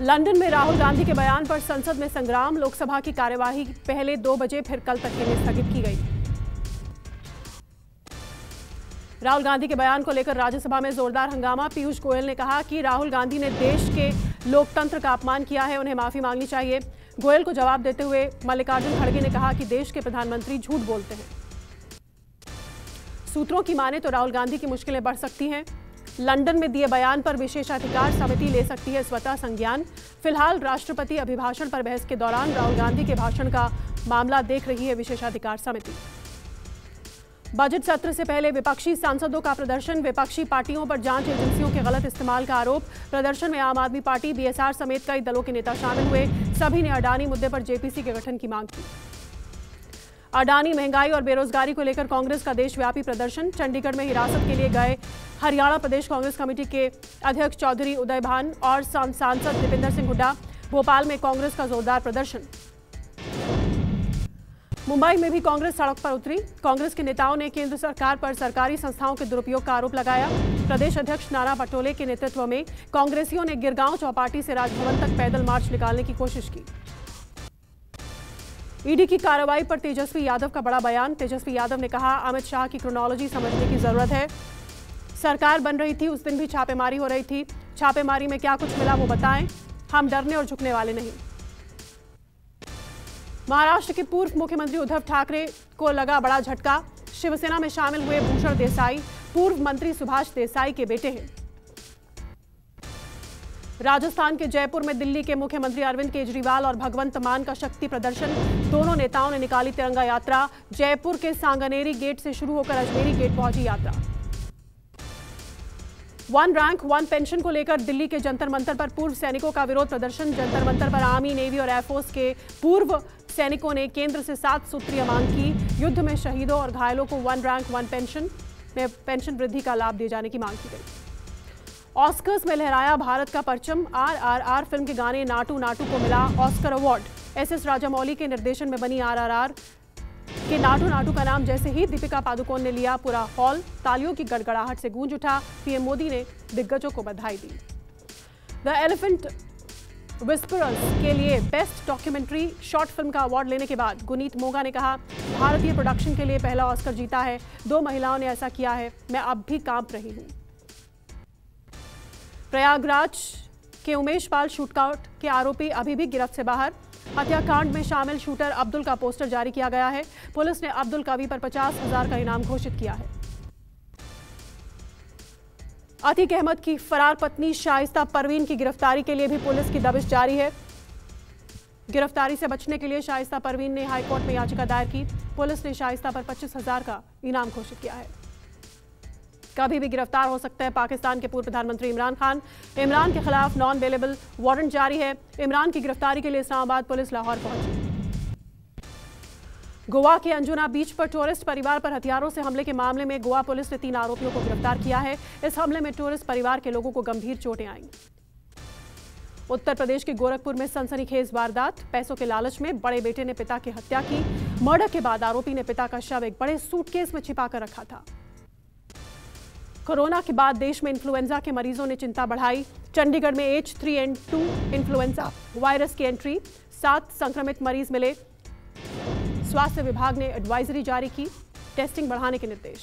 London में राहुल गांधी के बयान पर संसद में संग्राम, लोकसभा की कार्यवाही पहले 2 बजे फिर कल तक के लिए स्थगित की गई। राहुल गांधी के बयान को लेकर राज्यसभा में जोरदार हंगामा। पीयूष गोयल ने कहा कि राहुल गांधी ने देश के लोकतंत्र का अपमान किया है, उन्हें माफी मांगनी चाहिए। गोयल को जवाब देते हुए मल्लिकार्जुन खड़गे ने कहा कि देश के प्रधानमंत्री झूठ बोलते हैं। सूत्रों की माने तो राहुल गांधी की मुश्किलें बढ़ सकती हैं। लंदन में दिए बयान पर विशेषाधिकार समिति ले सकती है स्वतः संज्ञान। फिलहाल राष्ट्रपति अभिभाषण पर बहस के दौरान राहुल गांधी के भाषण का मामला देख रही है विशेषाधिकार समिति। बजट सत्र से पहले विपक्षी सांसदों का प्रदर्शन, विपक्षी पार्टियों पर जांच एजेंसियों के गलत इस्तेमाल का आरोप। प्रदर्शन में आम आदमी पार्टी, बीएसआर समेत कई दलों के नेता शामिल हुए। सभी ने अडानी मुद्दे पर जेपीसी के गठन की मांग की। अडानी, महंगाई और बेरोजगारी को लेकर कांग्रेस का देशव्यापी प्रदर्शन। चंडीगढ़ में हिरासत के लिए गए हरियाणा प्रदेश कांग्रेस कमेटी के अध्यक्ष चौधरी उदयभान और सांसद जितेंद्र सिंह हुड्डा। भोपाल में कांग्रेस का जोरदार प्रदर्शन। मुंबई में भी कांग्रेस सड़क पर उतरी। कांग्रेस के नेताओं ने केंद्र सरकार पर सरकारी संस्थाओं के दुरुपयोग का आरोप लगाया। प्रदेश अध्यक्ष नारा पटोले के नेतृत्व में कांग्रेसियों ने गिरगांव चौपाटी से राजभवन तक पैदल मार्च निकालने की कोशिश की। ईडी की कार्रवाई पर तेजस्वी यादव का बड़ा बयान। तेजस्वी यादव ने कहा, अमित शाह की क्रोनोलॉजी समझने की जरूरत है। सरकार बन रही थी उस दिन भी छापेमारी हो रही थी, छापेमारी में क्या कुछ मिला वो बताएं, हम डरने और झुकने वाले नहीं। महाराष्ट्र के पूर्व मुख्यमंत्री उद्धव ठाकरे को लगा बड़ा झटका। शिवसेना में शामिल हुए भूषण देसाई, पूर्व मंत्री सुभाष देसाई के बेटे हैं। राजस्थान के जयपुर में दिल्ली के मुख्यमंत्री अरविंद केजरीवाल और भगवंत मान का शक्ति प्रदर्शन। दोनों नेताओं ने निकाली तिरंगा यात्रा। जयपुर के सांगनेरी गेट से शुरू होकर अजमेरी गेट पहुंची यात्रा। वन रैंक वन पेंशन को लेकर दिल्ली के जंतर मंतर पर पूर्व सैनिकों का विरोध प्रदर्शन। जंतर मंतर पर आर्मी, नेवी और एयरफोर्स के पूर्व सैनिकों ने केंद्र से 7 सूत्रीय मांग की। युद्ध में शहीदों और घायलों को वन रैंक वन पेंशन में पेंशन वृद्धि का लाभ दिए जाने की मांग की गई। ऑस्कर्स में लहराया भारत का परचम। आरआरआर फिल्म के गाने नाटू नाटू को मिला Oscar award. SS Rajamouli के निर्देशन में बनी आरआरआर के नाटू नाटू का नाम जैसे ही दीपिका पादुकोण ने लिया पूरा हॉल, तालियों की गड़गड़ाहट से गूंज उठा। पीएम मोदी ने दिग्गजों को बधाई दी। द एलिफेंट विस्परर्स के लिए बेस्ट डॉक्यूमेंट्री शॉर्ट फिल्म का अवार्ड लेने के बाद गुनीत मोंगा ने कहा, भारतीय प्रोडक्शन के लिए पहला ऑस्कर जीता है। 2 महिलाओं ने ऐसा किया है, मैं अब भी कांप रही हूँ। प्रयागराज के उमेश पाल शूटआउट के आरोपी अभी भी गिरफ्त से बाहर। हत्याकांड में शामिल शूटर अब्दुल का पोस्टर जारी किया गया है। पुलिस ने अब्दुल कवि पर 50,000 का इनाम घोषित किया है। अतिक अहमद की फरार पत्नी शाइस्ता परवीन की गिरफ्तारी के लिए भी पुलिस की दबिश जारी है। गिरफ्तारी से बचने के लिए शाइस्ता परवीन ने हाईकोर्ट में याचिका दायर की। पुलिस ने शाइस्ता पर 25,000 का इनाम घोषित किया है। कभी भी गिरफ्तार हो सकते हैं पाकिस्तान के पूर्व प्रधानमंत्री इमरान खान। इमरान के खिलाफ नॉन बेलेबल वारंट जारी है। इमरान की गिरफ्तारी के लिए इस्लामाबाद पुलिस लाहौर पहुंची। गोवा के अंजुना बीच पर टूरिस्ट परिवार पर हथियारों से हमले के मामले में गोवा पुलिस ने 3 आरोपियों को गिरफ्तार किया है। इस हमले में टूरिस्ट परिवार के लोगों को गंभीर चोटें आई। उत्तर प्रदेश के गोरखपुर में सनसनीखेज वारदात। पैसों के लालच में बड़े बेटे ने पिता की हत्या की। मर्डर के बाद आरोपी ने पिता का शव एक बड़े सूटकेस में छिपा कर रखा था। कोरोना के बाद देश में इन्फ्लुएंजा के मरीजों ने चिंता बढ़ाई। चंडीगढ़ में H3N2 इन्फ्लुएंजा वायरस की एंट्री। 7 संक्रमित मरीज मिले। स्वास्थ्य विभाग ने एडवाइजरी जारी की, टेस्टिंग बढ़ाने के निर्देश।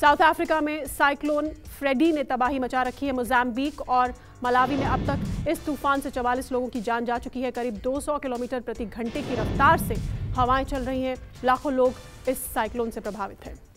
साउथ अफ्रीका में साइक्लोन फ्रेडी ने तबाही मचा रखी है। मोजाम्बिक और मलावी में अब तक इस तूफान से 44 लोगों की जान जा चुकी है। करीब 200 किलोमीटर प्रति घंटे की रफ्तार से हवाएं चल रही हैं। लाखों लोग इस साइक्लोन से प्रभावित हैं।